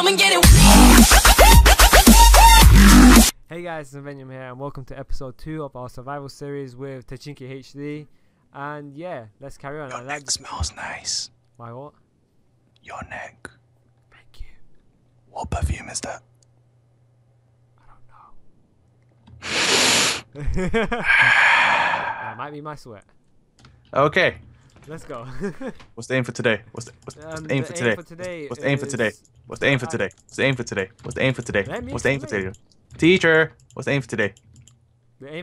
Come and get it. Hey guys, it's Invenium here, and welcome to episode 2 of our survival series with TehchinkyHD. And yeah, let's carry on. Your neck smells nice. My what? Your neck. Thank you. What perfume is that? I don't know. That might be my sweat. Okay. Let's go. What's the aim for today? What's the aim for today? Teacher, what's the aim for today? The aim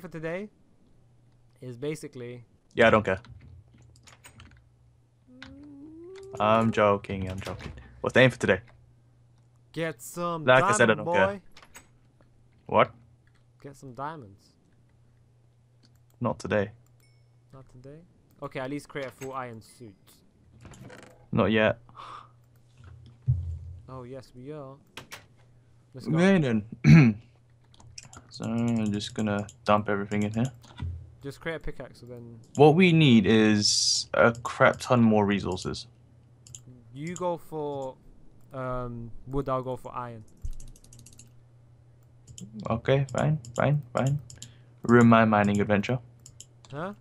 for today is basically... Yeah, I don't care. I'm joking, I'm joking. What's the aim for today? Get some diamonds, like I said, I don't care. What? Get some diamonds. Not today. Not today? Okay, at least create a full iron suit. Not yet. Oh yes, we are. Let's go. Okay, then. So I'm just gonna dump everything in here. Just create a pickaxe, so then. What we need is a crap ton more resources. You go for wood. I'll go for iron. Okay, fine, fine, fine. Ruin my mining adventure. Huh?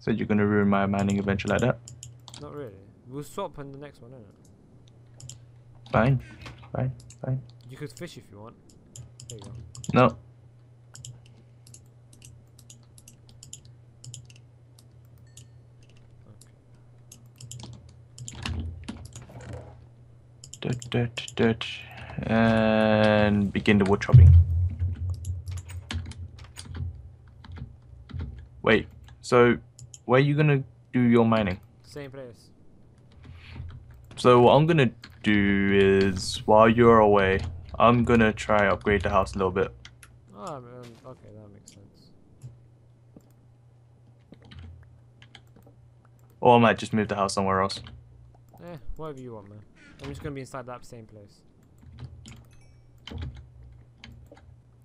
So you're gonna ruin my mining adventure like that? Not really. We'll swap on the next one, innit? Fine, fine, fine. You could fish if you want. There you go. No. Dirt, dirt, dirt, and begin the wood chopping. Wait. So. Where are you gonna do your mining? Same place. So what I'm gonna do is, while you're away, I'm gonna try upgrade the house a little bit. Oh, okay, that makes sense. Or I might just move the house somewhere else. Eh, whatever you want, man. I'm just gonna be inside that same place.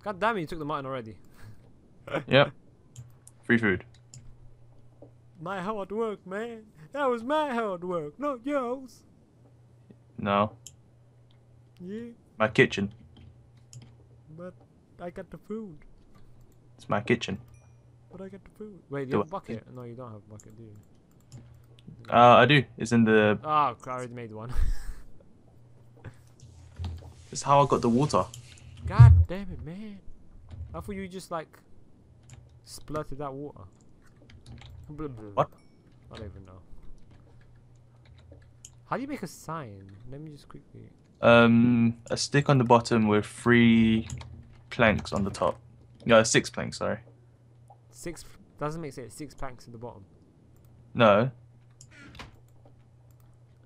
God damn it, you took the mutton already. Yep. Free food. My hard work, man. That was my hard work, not yours. No. Yeah. My kitchen. But I got the food. It's my kitchen. But I got the food. Wait, do you have a bucket? No, you don't have a bucket, do you? I do. It's in the... Oh, I already made one. That's how I got the water. God damn it, man. I thought you just, like, splurted that water. What? I don't even know. How do you make a sign? Let me just quickly. A stick on the bottom with 3 planks on the top. No, 6 planks. Sorry. 6 doesn't make sense. 6 planks at the bottom. No.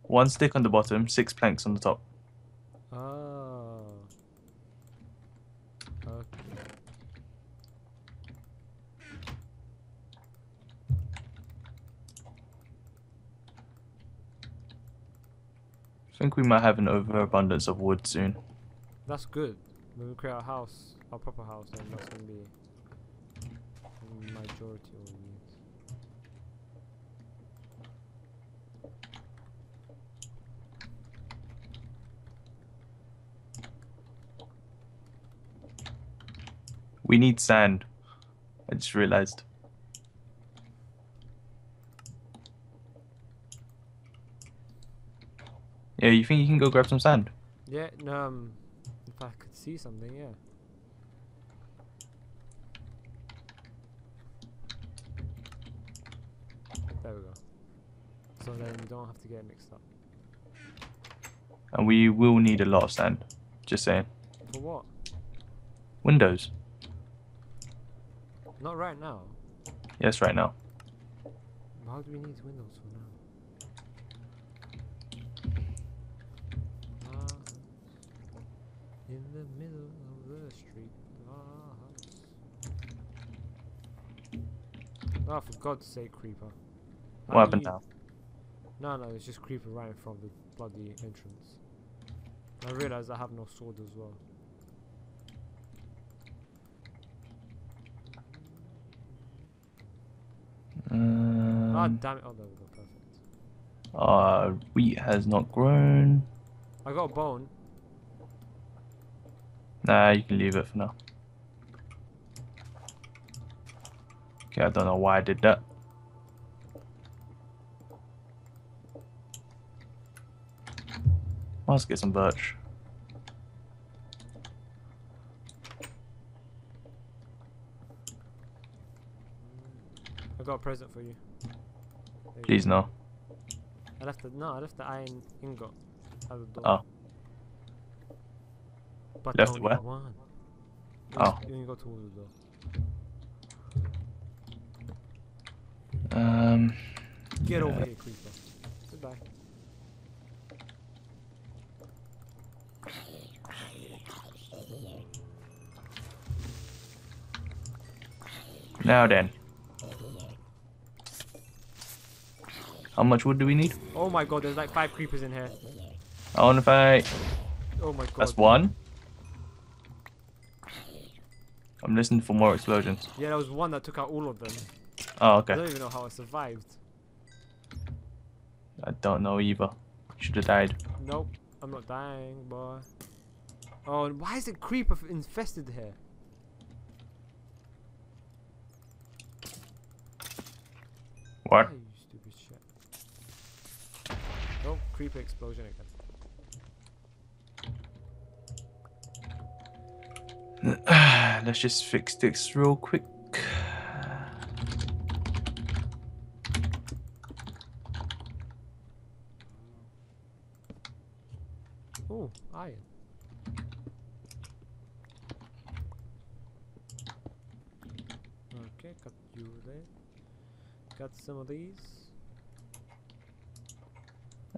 1 stick on the bottom, 6 planks on the top. Oh. Okay. I think we might have an overabundance of wood soon. That's good. When we create a house, our proper house, then that's going to be majority of it. We need sand. I just realized. Yeah, you think you can go grab some sand? Yeah, no, if I could see something, yeah. There we go. So then you don't have to get mixed up. And we will need a lot of sand. Just saying. For what? Windows. Not right now. Yes, right now. How do we need windows for now? In the middle of the street, oh, oh, for God's sake, creeper. What happened now? No, no, it's just creeper right in front of the bloody entrance. I realised I have no sword as well. Ah, damn it. Oh, there we go, perfect. Wheat has not grown. I got a bone. Nah, you can leave it for now. Okay, I don't know why I did that. Let's get some birch. I got a present for you. Please no. I left the iron ingot out of the door. Oh. But left where? One. Oh. You only got towards the door. Get over here, creeper. Goodbye. Now then. How much wood do we need? Oh my god, there's like 5 creepers in here. I wanna fight. Oh my god. That's one. I'm listening for more explosions. Yeah, there was one that took out all of them. Oh, okay. I don't even know how I survived. I don't know either. Should have died. Nope, I'm not dying, boy. Oh, and why is the creeper infested here? What? Oh, you stupid shit. Oh, creeper explosion again. Let's just fix this real quick. Oh, iron. Okay, got you there. Got some of these.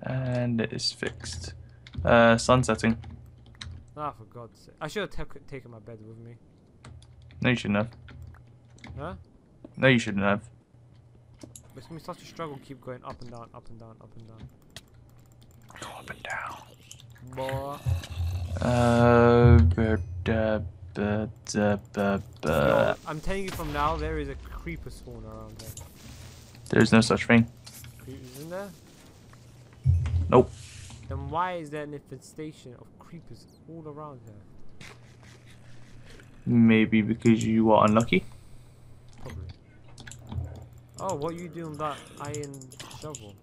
And it is fixed. Sun setting. Ah, for God's sake. I should have taken my bed with me. No, you shouldn't have. Huh? No, you shouldn't have. It's gonna be such a struggle to keep going up and down, up and down, up and down. Go up and down. No, I'm telling you from now, there is a creeper spawn around there. There is no such thing. Creepers in there? Nope. Then why is there an infestation of creepers all around here? Maybe because you are unlucky? Probably. Oh, what are you doing with that iron shovel?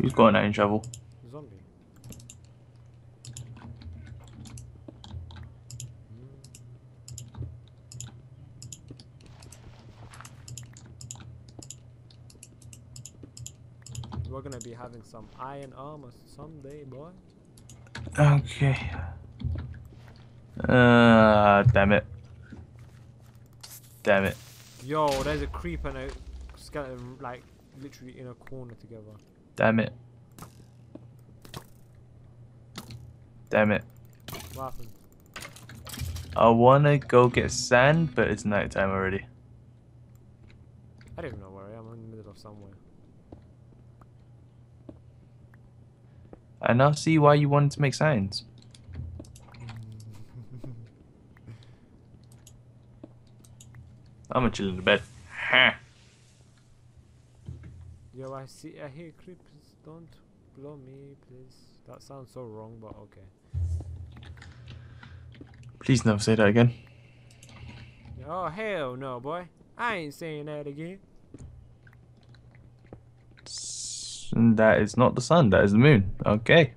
Who's got an iron shovel? Zombie. We're gonna be having some iron armor someday, boy. Okay. Damn it. Damn it. Yo, there's a creeper and a skeleton like literally in a corner together. Damn it. Damn it. What happened? I wanna go get sand, but it's nighttime already. I don't even know where I am. I'm in the middle of somewhere. I now see why you wanted to make signs. I'm gonna chill in the bed. Ha! Yo, I hear creepers. Don't blow me, please. That sounds so wrong, but okay. Please never say that again. Oh hell no, boy! I ain't saying that again. That is not the sun. That is the moon. Okay.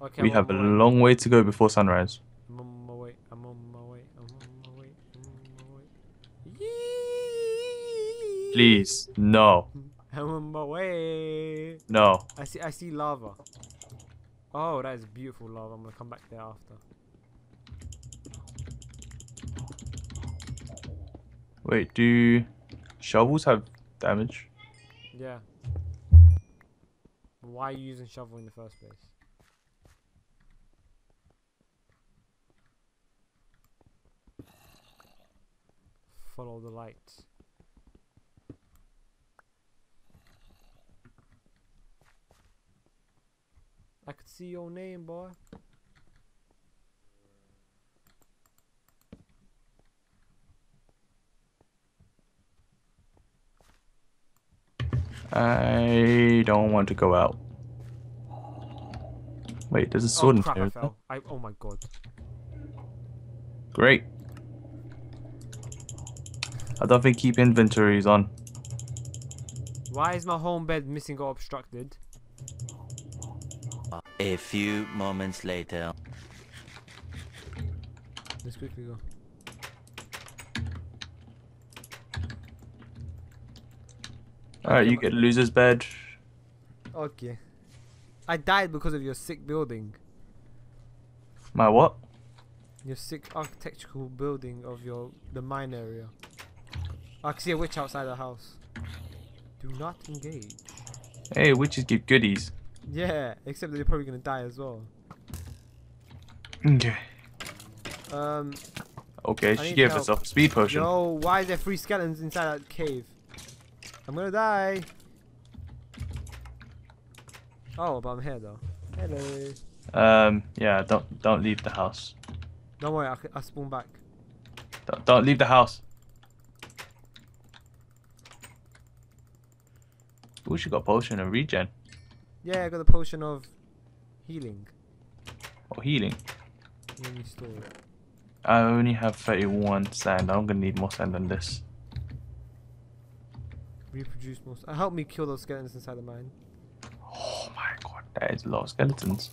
Okay. We have a long way to go before sunrise. I'm on my way. I'm on my way. I'm on my way. I'm on my way. Yee! Please, no. I'm on my way. No. I see lava. Oh, that is beautiful lava. I'm gonna come back there after. Wait, do shovels have damage? Yeah. Why are you using shovel in the first place? Follow the lights. I could see your name, boy. I don't want to go out. Wait, there's a sword in here. Oh my god. Great. I don't think keep inventories on. Why is my home bed missing or obstructed? A few moments later. Let's quickly go. Alright, you get loser's bed. Okay. I died because of your sick building. My what? Your sick architectural building of the mine area. I can see a witch outside the house. Do not engage. Hey, witches give goodies. Yeah, except that they're probably gonna die as well. Okay. Okay, she gave herself a speed potion. No, why is there 3 skeletons inside that cave? I'm gonna die. Oh, but I'm here though. Hello. Yeah, don't leave the house. Don't worry, I'll spawn back. Don't leave the house. Ooh, she got a potion of regen. Yeah, I got a potion of healing. Oh, healing. Let me store it. I only have 31 sand. I'm gonna need more sand than this. Reproduce more. Help me kill those skeletons inside the mine. Oh my god, that is a lot of skeletons.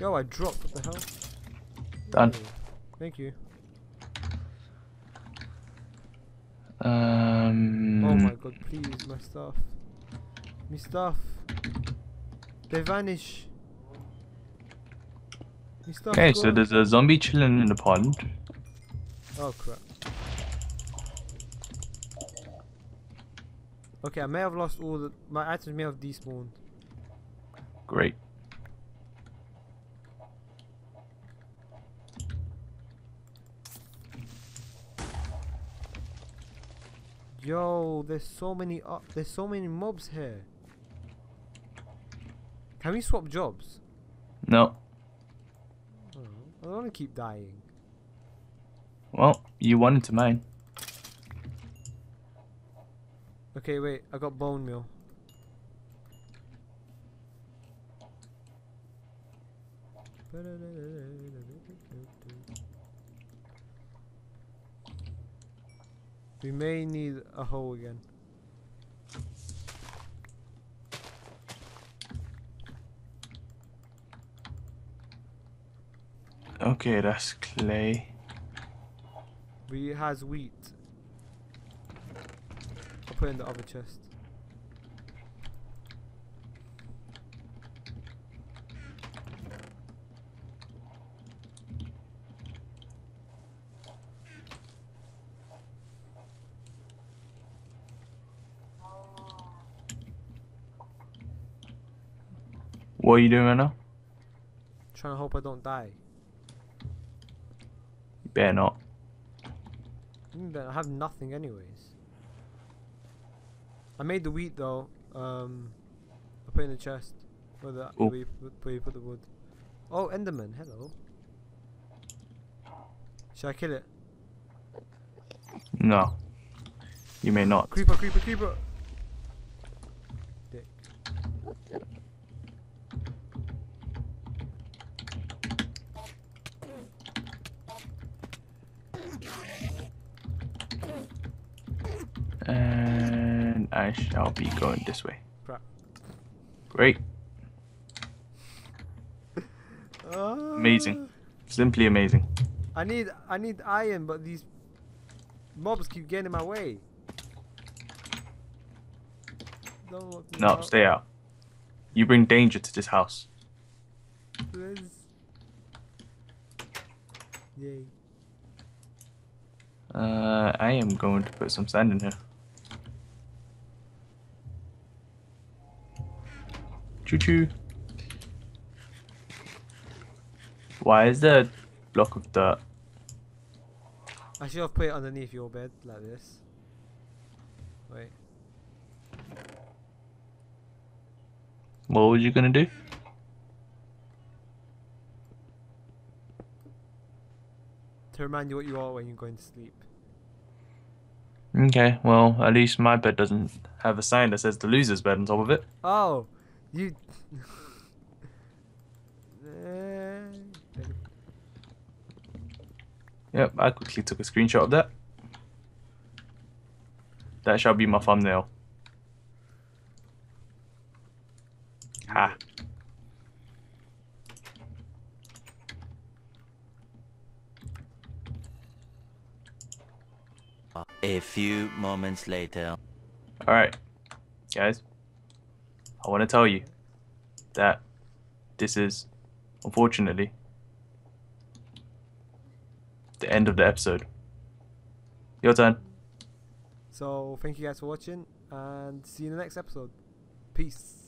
Yo, I dropped. What the hell? Done. Hey, thank you. Oh my god, please, my stuff. My stuff. They vanish. My stuff. Okay, so there's a zombie chilling in the pond. Oh crap. Okay, I may have lost all the... My items may have despawned. Great. Yo, there's so many mobs here. Can we swap jobs? No. Oh, I don't want to keep dying. Well, you wanted to mine. Okay, wait. I got bone meal. We may need a hole again. Okay, that's clay. We has wheat. Put in the other chest. What are you doing right now? Trying to hope I don't die. You better not. I have nothing anyways. I made the wheat though. I put it in the chest for the where you put the wood. Oh, Enderman, hello. Should I kill it? No. You may not. Creeper, creeper, creeper. Dick. I shall be going this way. Crap. Great. Amazing. Simply amazing. I need iron, but these mobs keep getting in my way. No, stay out. You bring danger to this house. Please. Yay. I am going to put some sand in here. Choo choo. Why is there a block of dirt? I should have put it underneath your bed like this. Wait. What were you gonna do? To remind you what you are when you're going to sleep. Okay, well, at least my bed doesn't have a sign that says the loser's bed on top of it. Oh, you... Yep, I quickly took a screenshot of that. That shall be my thumbnail. Ha. A few moments later. Alright, guys, I want to tell you that this is, unfortunately, the end of the episode. Your turn. So, thank you guys for watching, and see you in the next episode. Peace.